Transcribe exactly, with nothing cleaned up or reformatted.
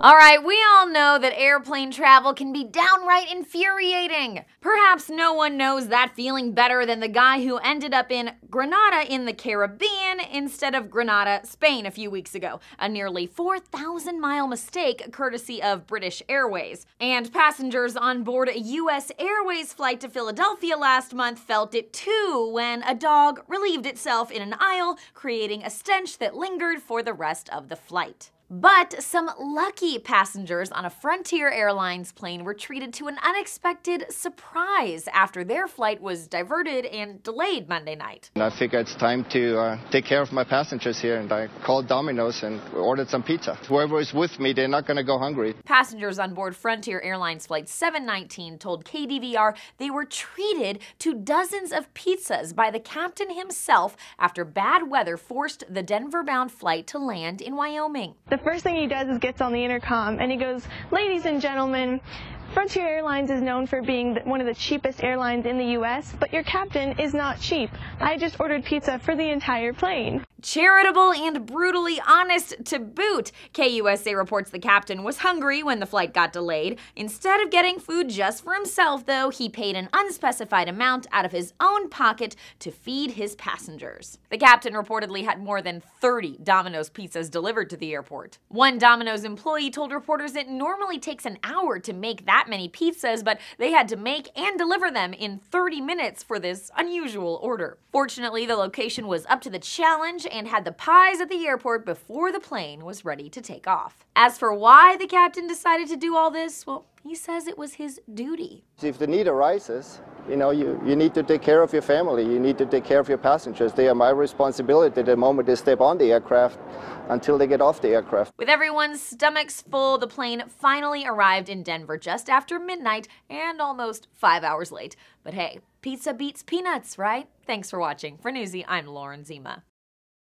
Alright, we all know that airplane travel can be downright infuriating. Perhaps no one knows that feeling better than the guy who ended up in Grenada in the Caribbean instead of Granada, Spain a few weeks ago. A nearly four thousand mile mistake courtesy of British Airways. And passengers on board a U S Airways flight to Philadelphia last month felt it too when a dog relieved itself in an aisle, creating a stench that lingered for the rest of the flight. But some lucky passengers on a Frontier Airlines plane were treated to an unexpected surprise after their flight was diverted and delayed Monday night. I figured it's time to uh, take care of my passengers here, and I called Domino's and ordered some pizza. Whoever is with me, they're not going to go hungry. Passengers on board Frontier Airlines Flight seven nineteen told K D V R they were treated to dozens of pizzas by the captain himself after bad weather forced the Denver-bound flight to land in Wyoming. The first thing he does is gets on the intercom and he goes, "Ladies and gentlemen, Frontier Airlines is known for being one of the cheapest airlines in the U S, but your captain is not cheap. I just ordered pizza for the entire plane." Charitable and brutally honest to boot, K U S A reports the captain was hungry when the flight got delayed. Instead of getting food just for himself, though, he paid an unspecified amount out of his own pocket to feed his passengers. The captain reportedly had more than thirty Domino's pizzas delivered to the airport. One Domino's employee told reporters it normally takes an hour to make that many pizzas, but they had to make and deliver them in thirty minutes for this unusual order. Fortunately, the location was up to the challenge and had the pies at the airport before the plane was ready to take off. As for why the captain decided to do all this, well, he says it was his duty. If the need arises, you know, you, you need to take care of your family, you need to take care of your passengers. They are my responsibility the moment they step on the aircraft until they get off the aircraft. With everyone's stomachs full, the plane finally arrived in Denver just after midnight and almost five hours late. But hey, pizza beats peanuts, right? Thanks for watching. For Newsy, I'm Lauren Zima.